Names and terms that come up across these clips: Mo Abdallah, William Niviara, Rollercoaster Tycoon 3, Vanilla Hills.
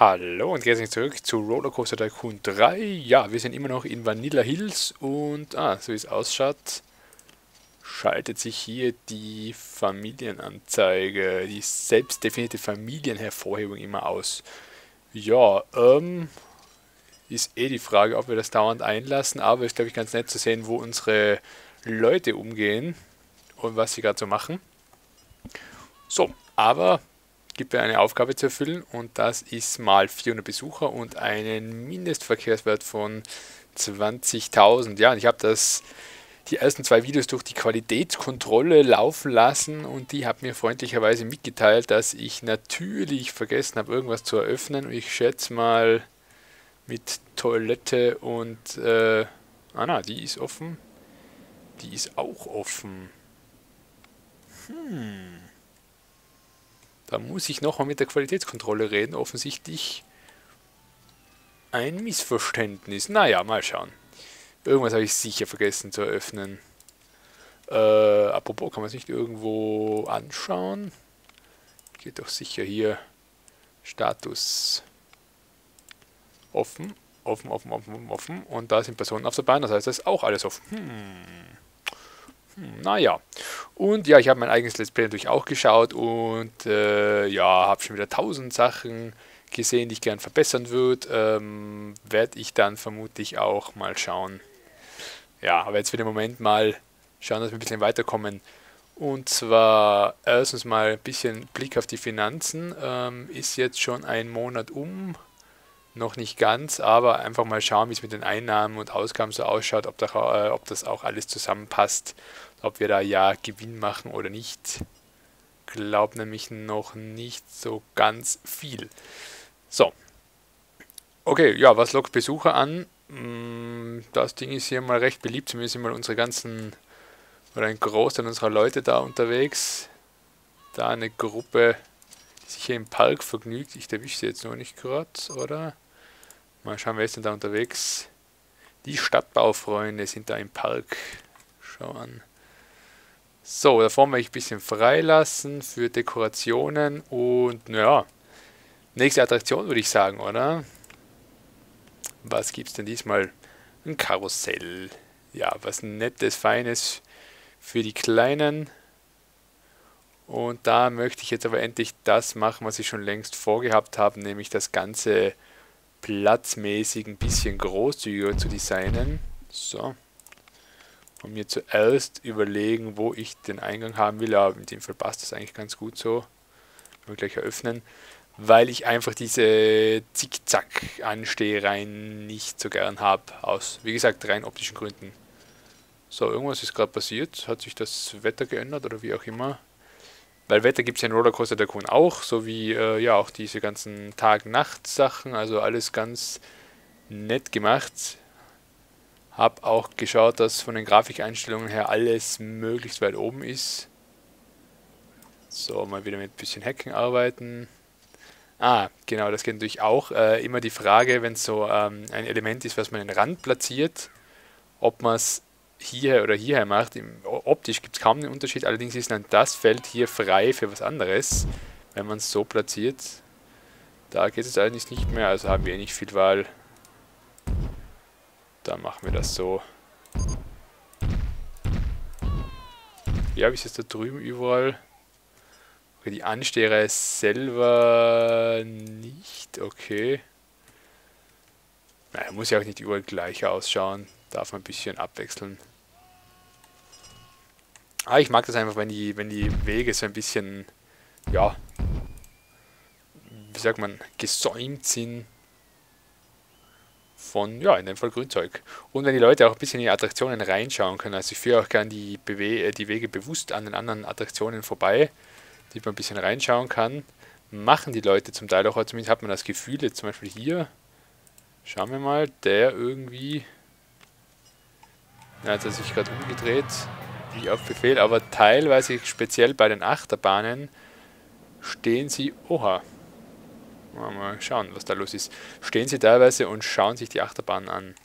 Hallo und herzlich zurück zu Rollercoaster Tycoon 3. Ja, wir sind immer noch in Vanilla Hills und so wie es ausschaut, schaltet sich hier die Familienanzeige, die selbstdefinierte Familienhervorhebung immer aus. Ja, ist eh die Frage, ob wir das dauernd einlassen, aber ist, glaube ich, ganz nett zu sehen, wo unsere Leute umgehen und was sie gerade so machen. So, aber gibt mir eine Aufgabe zu erfüllen und das ist mal 400 Besucher und einen Mindestverkehrswert von 20.000. Ja, und ich habe die ersten zwei Videos durch die Qualitätskontrolle laufen lassen und die hat mir freundlicherweise mitgeteilt, dass ich natürlich vergessen habe, irgendwas zu eröffnen. Und ich schätze mal mit Toilette und die ist offen. Die ist auch offen. Da muss ich nochmal mit der Qualitätskontrolle reden. Offensichtlich ein Missverständnis. Naja, mal schauen. Irgendwas habe ich sicher vergessen zu eröffnen. Apropos, kann man es nicht irgendwo anschauen? Geht doch sicher hier. Status. Offen. Offen, offen, offen, offen. Und da sind Personen auf der Bahn. Das heißt, da ist auch alles offen. Naja, und ja, ich habe mein eigenes Let's Play natürlich auch geschaut und habe schon wieder 1000 Sachen gesehen, die ich gern verbessern würde. Werde ich dann vermutlich auch mal schauen. Ja, aber jetzt für den Moment mal schauen, dass wir ein bisschen weiterkommen. Und zwar erstens mal ein bisschen Blick auf die Finanzen. Ist jetzt schon ein Monat um, noch nicht ganz, aber einfach mal schauen, wie es mit den Einnahmen und Ausgaben so ausschaut, ob das auch alles zusammenpasst. Ob wir da ja Gewinn machen oder nicht, glaube nämlich noch nicht so ganz viel. So. Okay, ja, was lockt Besucher an? Das Ding ist hier mal recht beliebt, zumindest sind mal unsere ganzen, oder ein Großteil unserer Leute da unterwegs. Da eine Gruppe, die sich hier im Park vergnügt. Ich erwische sie jetzt noch nicht gerade, oder? Mal schauen, wer ist denn da unterwegs? Die Stadtbaufreunde sind da im Park. Schau an. So, davon werde ich ein bisschen freilassen für Dekorationen und naja, nächste Attraktion würde ich sagen, oder? Was gibt es denn diesmal? Ein Karussell. Ja, was Nettes, Feines für die Kleinen. Und da möchte ich jetzt aber endlich das machen, was ich schon längst vorgehabt habe, nämlich das Ganze platzmäßig ein bisschen großzügiger zu designen. So. Und mir zuerst überlegen, wo ich den Eingang haben will. Aber in dem Fall passt das eigentlich ganz gut so. Können wir gleich eröffnen. Weil ich einfach diese Zickzack-Anstehereien nicht so gern habe. Aus, wie gesagt, rein optischen Gründen. So, irgendwas ist gerade passiert. Hat sich das Wetter geändert oder wie auch immer. Weil Wetter gibt es ja in Rollercoaster Tycoon auch. So wie auch diese ganzen Tag-Nacht-Sachen. Also alles ganz nett gemacht. Habe auch geschaut, dass von den Grafikeinstellungen her alles möglichst weit oben ist. So, mal wieder mit ein bisschen Hacken arbeiten. Genau, das geht natürlich auch. Immer die Frage, wenn es so ein Element ist, was man in den Rand platziert, ob man es hierher oder hierher macht. Optisch gibt es kaum einen Unterschied, allerdings ist dann das Feld hier frei für was anderes, wenn man es so platziert. Da geht es allerdings nicht mehr, also haben wir eh nicht viel Wahl. Dann machen wir das so. Ja, wie ist es da drüben überall? Okay, die Ansteher selber nicht. Okay. Naja, muss ja auch nicht überall gleich ausschauen. Darf man ein bisschen abwechseln. Ich mag das einfach, wenn die Wege so ein bisschen, ja, wie sagt man, gesäumt sind. Von, ja, in dem Fall Grünzeug. Und wenn die Leute auch ein bisschen in die Attraktionen reinschauen können, also ich führe auch gerne die Wege bewusst an den anderen Attraktionen vorbei, die man ein bisschen reinschauen kann, machen die Leute zum Teil auch, zumindest hat man das Gefühl, jetzt zum Beispiel hier, schauen wir mal, der irgendwie, jetzt hat sich gerade umgedreht, wie auf Befehl, aber teilweise, speziell bei den Achterbahnen, stehen sie, mal schauen, was da los ist. Stehen sie teilweise und schauen sich die Achterbahn an.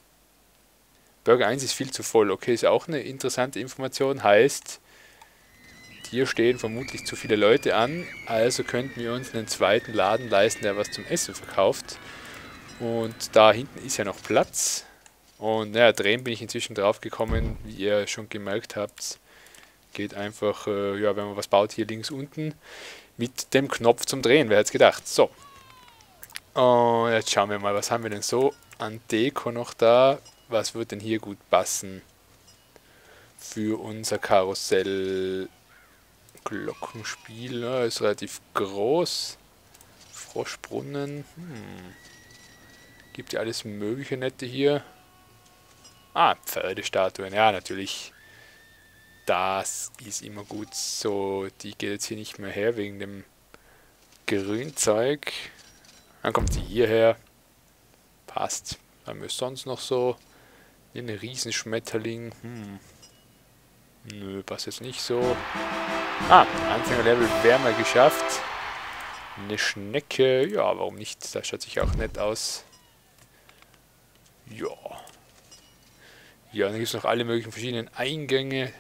Burger 1 ist viel zu voll. Okay, ist auch eine interessante Information. Heißt, Hier stehen vermutlich zu viele Leute an, also könnten wir uns einen zweiten Laden leisten, der was zum Essen verkauft. Und da hinten ist ja noch Platz. Und naja, drehen bin ich inzwischen drauf gekommen, wie ihr schon gemerkt habt. Geht einfach, ja, wenn man was baut, hier links unten mit dem Knopf zum Drehen. Wer hätte es gedacht? So. Und jetzt schauen wir mal, was haben wir denn so an Deko noch da? Was wird denn hier gut passen für unser Karussell? Glockenspiel, ja, ist relativ groß. Froschbrunnen. Gibt ja alles mögliche Nette hier. Ah, Pferdestatuen. Ja, natürlich. Das ist immer gut so. Die geht jetzt hier nicht mehr her wegen dem Grünzeug. Dann kommt sie hierher. Passt. Haben wir sonst noch so einen Riesenschmetterling? Nö, passt jetzt nicht so. Ah, Anfängerlevel wäre mal geschafft. Eine Schnecke. Ja, warum nicht? Das schaut sich auch nett aus. Ja. Ja, dann gibt es noch alle möglichen verschiedenen Eingänge.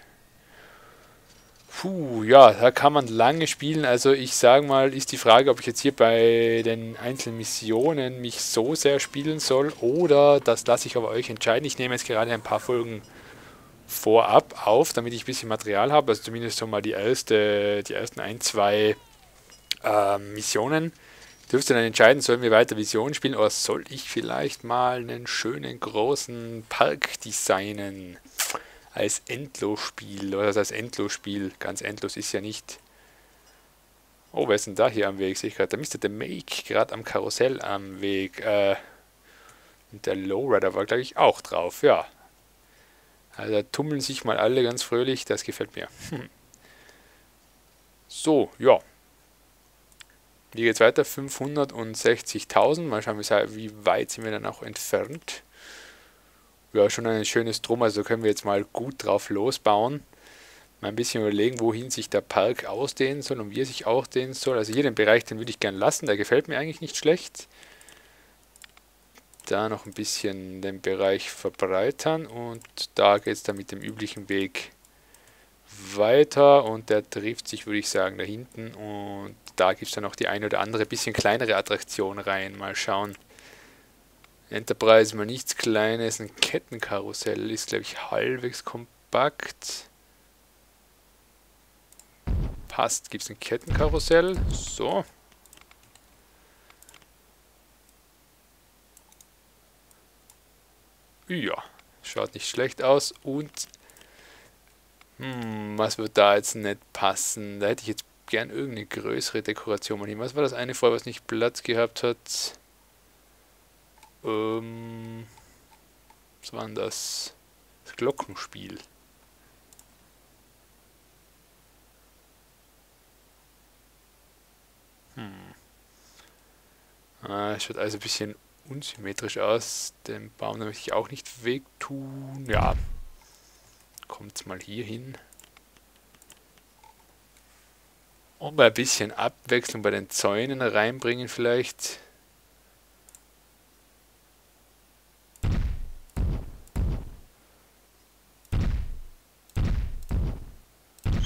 Puh, ja, da kann man lange spielen. Also ich sage mal, ist die Frage, ob ich jetzt hier bei den einzelnen Missionen mich so sehr spielen soll oder das lasse ich aber euch entscheiden. Ich nehme jetzt gerade ein paar Folgen vorab auf, damit ich ein bisschen Material habe. Also zumindest so mal die ersten ein, zwei Missionen. Dürft ihr dann entscheiden, sollen wir weiter Visionen spielen oder soll ich vielleicht mal einen schönen großen Park designen? Als Endlosspiel, oder als Endlosspiel, ganz endlos ist ja nicht. Oh, wer ist denn da hier am Weg? Sehe ich gerade, da ist der Make gerade am Karussell am Weg. Und der Lowrider war, glaube ich, auch drauf, ja. Also da tummeln sich mal alle ganz fröhlich, das gefällt mir. So, ja. Wie geht's weiter? 560.000, mal schauen, wie weit sind wir dann auch entfernt. Ja, schon ein schönes Drum, also können wir jetzt mal gut drauf losbauen. Mal ein bisschen überlegen, wohin sich der Park ausdehnen soll und wie er sich ausdehnen soll. Also hier den Bereich, den würde ich gern lassen, der gefällt mir eigentlich nicht schlecht. Da noch ein bisschen den Bereich verbreitern und da geht es dann mit dem üblichen Weg weiter. Und der trifft sich, würde ich sagen, da hinten. Und da gibt es dann noch die eine oder andere bisschen kleinere Attraktion rein. Mal schauen. Enterprise, mal nichts Kleines, ein Kettenkarussell ist, glaube ich, halbwegs kompakt. Passt, gibt es ein Kettenkarussell, so. Ja, schaut nicht schlecht aus und was wird da jetzt nicht passen? Da hätte ich jetzt gern irgendeine größere Dekoration mal hin. Was war das eine vorher, was nicht Platz gehabt hat? Was war denn das? Das Glockenspiel. Schaut also ein bisschen unsymmetrisch aus. Den Baum möchte ich auch nicht wegtun. Ja. Kommt mal hier hin. Und mal ein bisschen Abwechslung bei den Zäunen reinbringen vielleicht.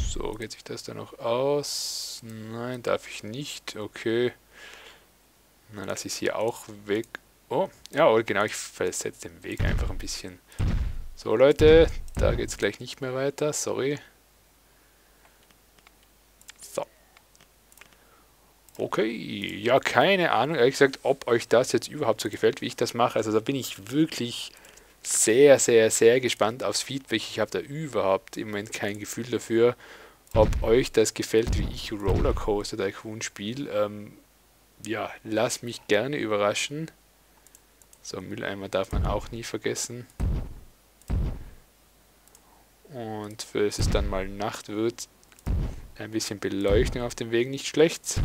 So, geht sich das dann noch aus? Nein, darf ich nicht. Okay. Dann lasse ich es hier auch weg. Oh, ja, genau, ich versetze den Weg einfach ein bisschen. So, Leute, da geht es gleich nicht mehr weiter. Sorry. So. Okay, ja, keine Ahnung, ehrlich gesagt, ob euch das jetzt überhaupt so gefällt, wie ich das mache. Also da bin ich wirklich sehr, sehr, sehr gespannt aufs Feedback. Ich habe da überhaupt im Moment kein Gefühl dafür, ob euch das gefällt, wie ich Rollercoaster Tycoon spiele. Ja, lasst mich gerne überraschen. So, Mülleimer darf man auch nie vergessen. Und für es dann mal Nacht wird, ein bisschen Beleuchtung auf dem Weg, nicht schlecht.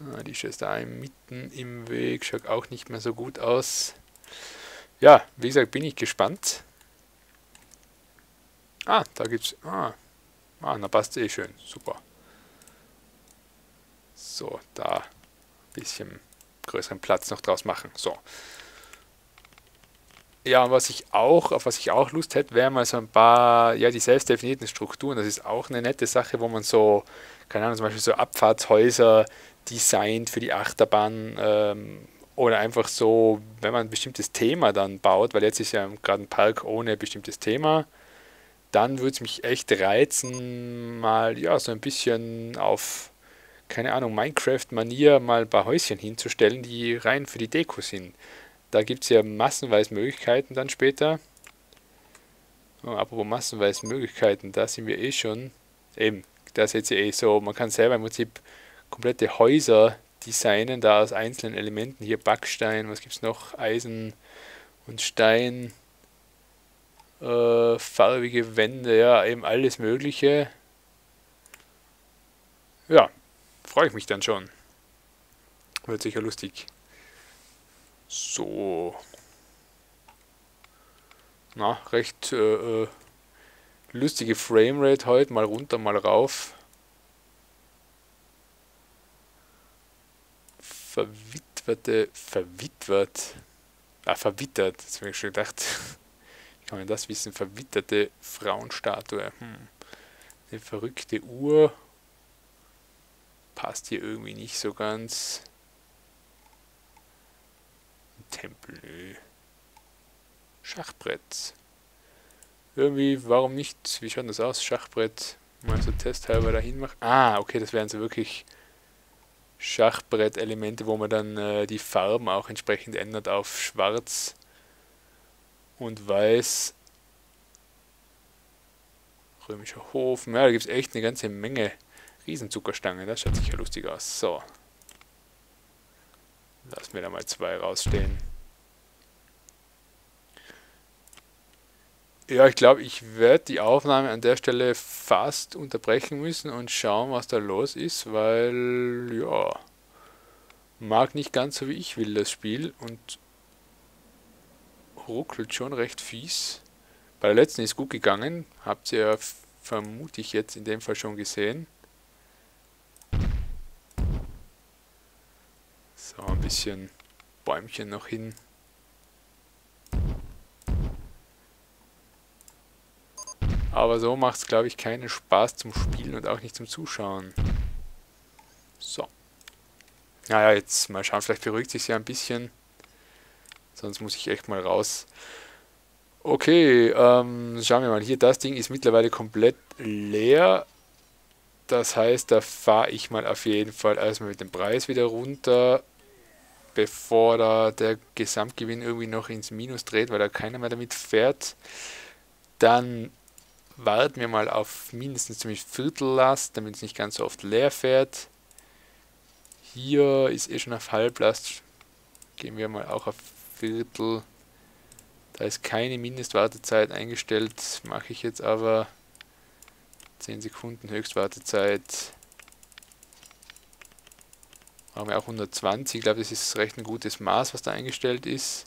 Ah, die steht da mitten im Weg, schaut auch nicht mehr so gut aus. Ja, wie gesagt, bin ich gespannt. Ah, da gibt's. Na passt eh schön. Super. So, da ein bisschen größeren Platz noch draus machen. So. Ja, und auf was ich auch Lust hätte, wären mal so ein paar, ja, die selbstdefinierten Strukturen. Das ist auch eine nette Sache, wo man so, keine Ahnung, zum Beispiel so Abfahrtshäuser designt für die Achterbahn oder einfach so, wenn man ein bestimmtes Thema dann baut, weil jetzt ist ja gerade ein Park ohne bestimmtes Thema, dann würde es mich echt reizen, mal, ja, so ein bisschen auf, keine Ahnung, Minecraft-Manier mal ein paar Häuschen hinzustellen, die rein für die Deko sind. Da gibt es ja massenweise Möglichkeiten dann später. Oh, apropos massenweise Möglichkeiten, da sind wir eh schon. Eben, da seht ihr eh so, man kann selber im Prinzip komplette Häuser designen, da aus einzelnen Elementen. Hier Backstein, was gibt es noch? Eisen und Stein. Farbige Wände, ja, eben alles Mögliche. Ja, freue ich mich dann schon. Wird sicher lustig. So. Na, recht lustige Framerate heute. Mal runter, mal rauf. Verwittert. Jetzt habe ich schon gedacht, wie kann man das wissen? Verwitterte Frauenstatue. Eine verrückte Uhr. Passt hier irgendwie nicht so ganz. Tempel. Schachbrett. Irgendwie, warum nicht? Wie schaut das aus? Schachbrett. Mal so testhalber dahin machen. Ah, okay, das wären so wirklich Schachbrett-Elemente, wo man dann die Farben auch entsprechend ändert auf schwarz und weiß. Römischer Hof. Ja, da gibt es echt eine ganze Menge. Riesenzuckerstange, das schaut sicher lustig aus. So. Lassen wir da mal zwei rausstehen. Ja, ich glaube, ich werde die Aufnahme an der Stelle fast unterbrechen müssen und schauen, was da los ist, weil, ja, mag nicht ganz so, wie ich will, das Spiel und ruckelt schon recht fies. Bei der letzten ist gut gegangen, habt ihr vermute ich jetzt in dem Fall schon gesehen. So, ein bisschen Bäumchen noch hin. Aber so macht es, glaube ich, keinen Spaß zum Spielen und auch nicht zum Zuschauen. So. Naja, jetzt mal schauen, vielleicht beruhigt sich ja ein bisschen. Sonst muss ich echt mal raus. Okay, schauen wir mal. Hier, das Ding ist mittlerweile komplett leer. Das heißt, da fahre ich mal auf jeden Fall erstmal mit dem Preis wieder runter, bevor da der Gesamtgewinn irgendwie noch ins Minus dreht, weil da keiner mehr damit fährt. Dann warten wir mal auf mindestens ziemlich Viertellast, damit es nicht ganz so oft leer fährt. Hier ist eh schon auf Halblast. Gehen wir mal auch auf Viertel. Da ist keine Mindestwartezeit eingestellt, mache ich jetzt aber 10 Sekunden Höchstwartezeit. Machen wir auch 120, ich glaube, das ist recht ein gutes Maß, was da eingestellt ist.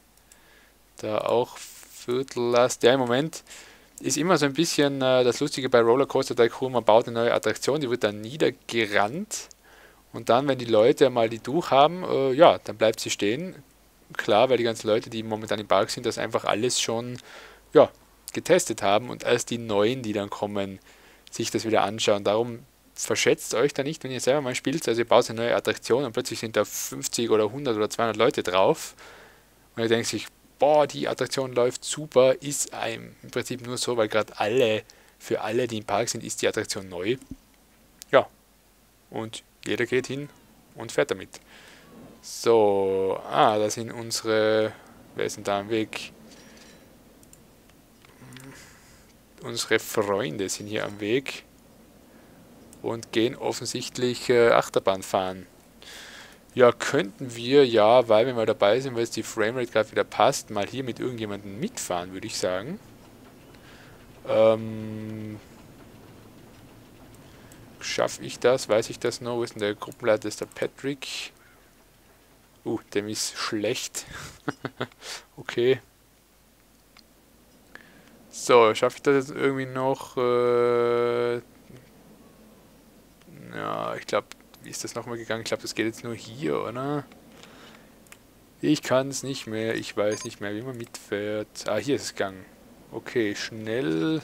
Da auch Viertellast. Ja, im Moment ist immer so ein bisschen das Lustige bei Rollercoaster Tycoon, man baut eine neue Attraktion, die wird dann niedergerannt und dann, wenn die Leute mal die durchhaben, ja, dann bleibt sie stehen. Klar, weil die ganzen Leute, die momentan im Park sind, das einfach alles schon, ja, getestet haben und erst die Neuen, die dann kommen, sich das wieder anschauen. Darum verschätzt euch da nicht, wenn ihr selber mal spielt. Also ihr baut eine neue Attraktion und plötzlich sind da 50 oder 100 oder 200 Leute drauf und ihr denkt sich, boah, die Attraktion läuft super, ist einem im Prinzip nur so, weil gerade alle, für alle, die im Park sind, ist die Attraktion neu. Ja, und jeder geht hin und fährt damit. So, da sind unsere, wer ist denn da am Weg? Unsere Freunde sind hier am Weg und gehen offensichtlich Achterbahn fahren. Ja, könnten wir ja, weil wir mal dabei sind, weil es die Framerate gerade wieder passt, mal hier mit irgendjemandem mitfahren, würde ich sagen. Schaffe ich das? Weiß ich das noch? Wo ist denn der Gruppenleiter? Das ist der Patrick. Dem ist schlecht. Okay. So, schaffe ich das jetzt irgendwie noch? Ja, ich glaube, wie ist das nochmal gegangen? Ich glaube, das geht jetzt nur hier, oder? Ich kann es nicht mehr. Ich weiß nicht mehr, wie man mitfährt. Ah, hier ist Gang. Okay, schnell.